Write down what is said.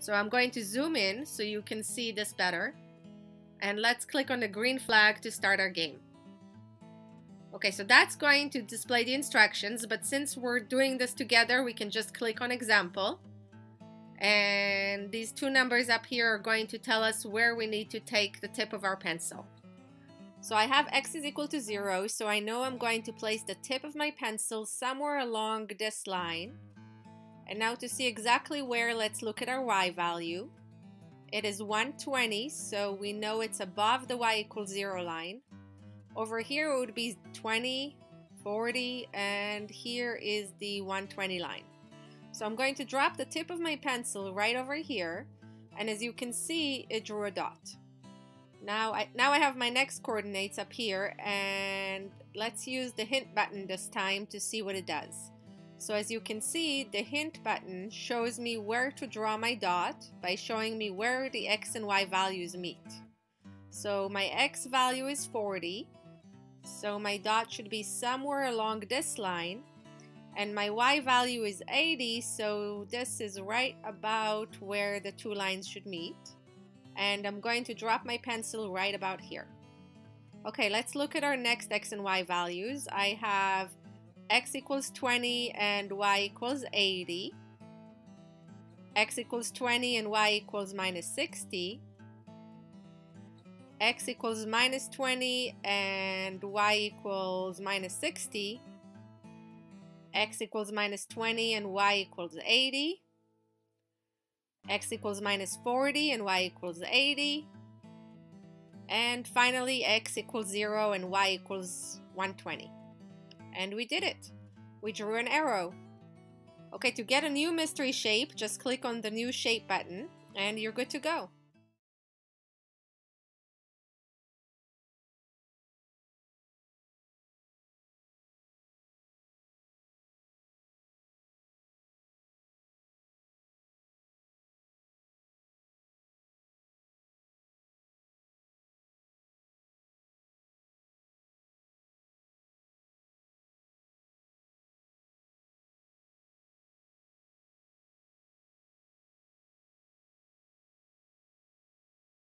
So I'm going to zoom in so you can see this better. And let's click on the green flag to start our game. Okay, so that's going to display the instructions, but since we're doing this together, we can just click on example. And these two numbers up here are going to tell us where we need to take the tip of our pencil. So I have x is equal to 0, so I know I'm going to place the tip of my pencil somewhere along this line. And now to see exactly where, let's look at our y value. It is 120, so we know it's above the y equals 0 line. Over here it would be 20, 40, and here is the 120 line. So I'm going to drop the tip of my pencil right over here, and as you can see, it drew a dot. Now I have my next coordinates up here, and let's use the hint button this time to see what it does. So as you can see, the hint button shows me where to draw my dot by showing me where the x and y values meet. So my x value is 40, so my dot should be somewhere along this line, and my y value is 80, so this is right about where the two lines should meet. And I'm going to drop my pencil right about here. Okay, let's look at our next x and y values. I have x equals 20 and y equals 80, x equals 20 and y equals minus 60, x equals minus 20 and y equals minus 60, x equals minus 20 and y equals 80, x equals minus 40 and y equals 80, and finally x equals 0 and y equals 120. And we did it. We drew an arrow. Okay, to get a new mystery shape, just click on the new shape button and you're good to go.